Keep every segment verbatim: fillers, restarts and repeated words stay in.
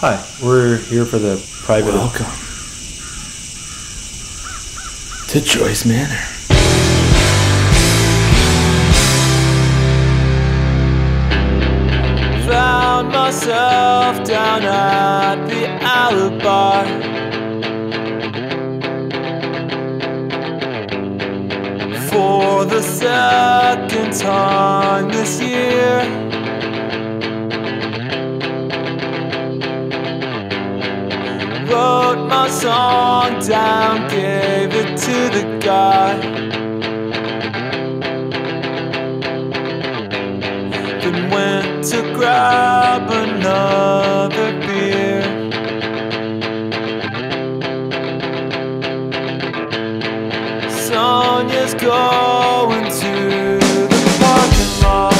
Hi, we're here for the private... Welcome to Joyce Manor. Found myself down at the alley bar. For the second time this year, wrote my song down, gave it to the guy. Then went to grab another beer. Sonia's going to the parking lot.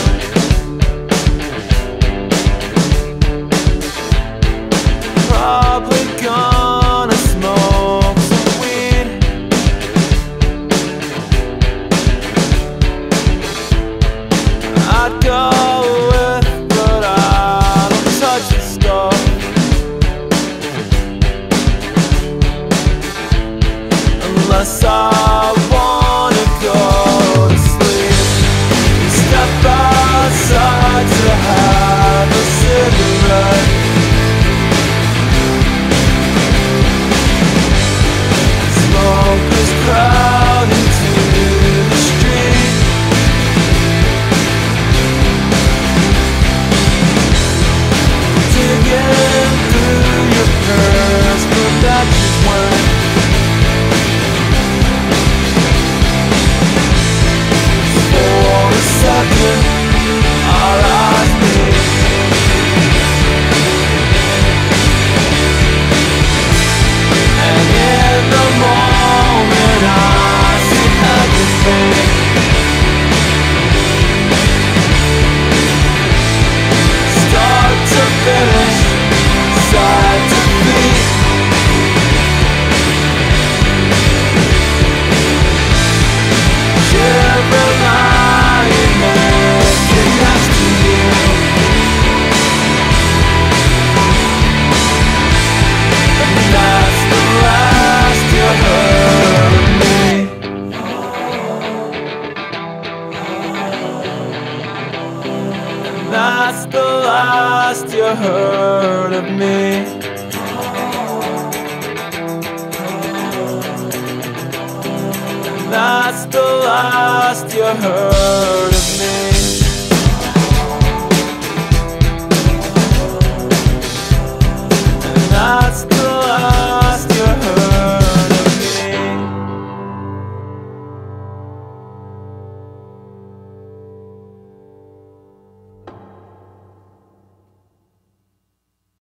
Probably gonna smoke some weed. I'd go with, but I don't touch the stuff. Unless I wanna go to sleep. Step outside to have a cigarette. Crowd into the street. Digging through your purse, but that you weren't. For a second, our eyes meet. And in the moment I see everything. Start to finish, side to feet. Shivering eye and naked next to you. And that's the last you heard of me. And that's the last you heard of me. And that's the last you heard of me.